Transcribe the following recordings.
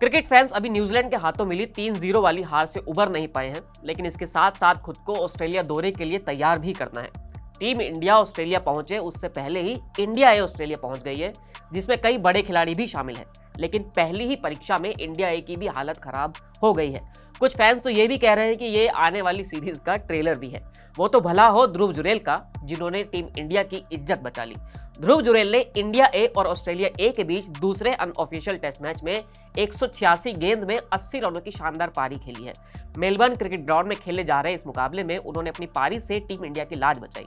Cricket fans अभी New Zealand के हाथों मिली 3-0 वाली हार से उबर नहीं पाए हैं, लेकिन इसके साथ साथ खुद को ऑस्ट्रेलिया दौरे के लिए तैयार भी करना है। टीम इंडिया ऑस्ट्रेलिया पहुंचे उससे पहले ही इंडिया ए ऑस्ट्रेलिया पहुंच गई है, जिसमें कई बड़े खिलाड़ी भी शामिल हैं, लेकिन पहली ही परीक्षा में इंडिया ए की भी हालत खराब हो गई है। कुछ फैंस तो ये भी कह रहे हैं कि ये आने वाली सीरीज का ट्रेलर भी है। वो तो भला हो ध्रुव जुरेल का, जिन्होंने टीम इंडिया की इज्जत बचा ली। ध्रुव जुरेल ने इंडिया ए और ऑस्ट्रेलिया ए के बीच दूसरे अनऑफिशियल टेस्ट मैच में 186 गेंद में 80 रनों की शानदार पारी खेली है। मेलबर्न क्रिकेट ग्राउंड में खेले जा रहे इस मुकाबले में उन्होंने अपनी पारी से टीम इंडिया की लाज बचाई।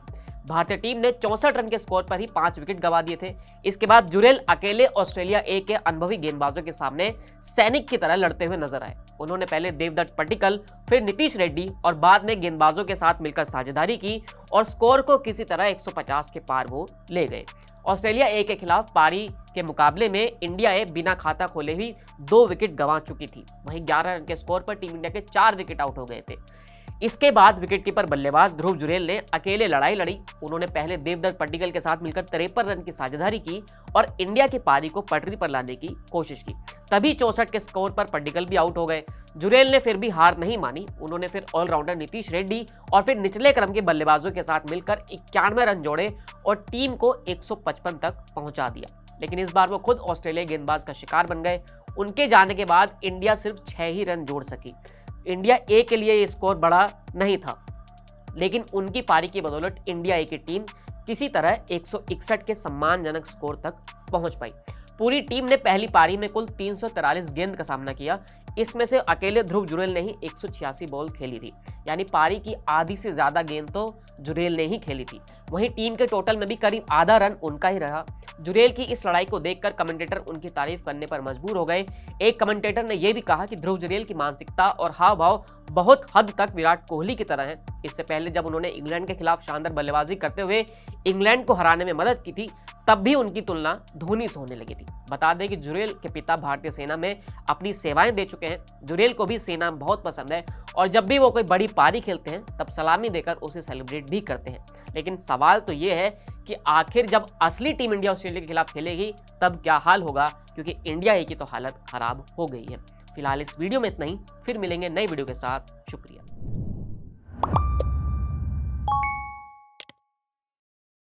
भारतीय टीम ने 64 रन के स्कोर पर ही 5 विकेट गंवा दिए थे। इसके बाद जुरेल अकेले ऑस्ट्रेलिया ए के अनुभवी गेंदबाजों के सामने सैनिक की तरह लड़ते हुए नजर आए। उन्होंने पहले देवदत्त पड्डिकल, फिर नीतीश रेड्डी और बाद में गेंदबाजों के साथ मिलकर साझेदारी की और स्कोर को किसी तरह 150 के पार वो ले गए। ऑस्ट्रेलिया ए के खिलाफ पारी के मुकाबले में इंडिया ए बिना खाता खोले ही 2 विकेट गंवा चुकी थी। वहीं 11 रन के स्कोर पर टीम इंडिया के 4 विकेट आउट हो गए थे। इसके बाद विकेटकीपर बल्लेबाज ध्रुव जुरेल ने अकेले लड़ाई लड़ी। उन्होंने पहले देवदत्त पड्डिकल के साथ मिलकर 53 रन की साझेदारी की और इंडिया की पारी को पटरी पर लाने की कोशिश की, तभी 64 के स्कोर पर पड्डिकल भी आउट हो गए। जुरेल ने फिर भी हार नहीं मानी। उन्होंने फिर ऑलराउंडर नीतीश रेड्डी और फिर निचले क्रम के बल्लेबाजों के साथ मिलकर 91 रन जोड़े और टीम को 155 तक पहुँचा दिया, लेकिन इस बार वो खुद ऑस्ट्रेलिया गेंदबाज का शिकार बन गए। उनके जाने के बाद इंडिया सिर्फ 6 ही रन जोड़ सकी। इंडिया ए के लिए ये स्कोर बड़ा नहीं था, लेकिन उनकी पारी की बदौलत इंडिया ए की टीम किसी तरह 161 के सम्मानजनक स्कोर तक पहुंच पाई। पूरी टीम ने पहली पारी में कुल 343 गेंद का सामना किया। इसमें से अकेले ध्रुव जुरेल ने ही 186 बॉल खेली थी, यानी पारी की आधी से ज़्यादा गेंद तो जुरेल ने ही खेली थी। वहीं टीम के टोटल में भी करीब आधा रन उनका ही रहा। जुरेल की इस लड़ाई को देखकर कमेंटेटर उनकी तारीफ करने पर मजबूर हो गए। एक कमेंटेटर ने यह भी कहा कि ध्रुव जुरेल की मानसिकता और हाव भाव बहुत हद तक विराट कोहली की तरह है। इससे पहले जब उन्होंने इंग्लैंड के खिलाफ शानदार बल्लेबाजी करते हुए इंग्लैंड को हराने में मदद की थी, तब भी उनकी तुलना धोनी से होने लगी थी। बता दें कि जुरेल के पिता भारतीय सेना में अपनी सेवाएं दे चुके हैं। जुरेल को भी सेना बहुत पसंद है और जब भी वो कोई बड़ी पारी खेलते हैं तब सलामी देकर उसे सेलिब्रेट भी करते हैं। लेकिन सवाल तो ये है कि आखिर जब असली टीम इंडिया ऑस्ट्रेलिया के खिलाफ खेलेगी तब क्या हाल होगा, क्योंकि इंडिया ए की तो हालत खराब हो गई है। फिलहाल इस वीडियो में इतना ही, फिर मिलेंगे नई वीडियो के साथ। शुक्रिया।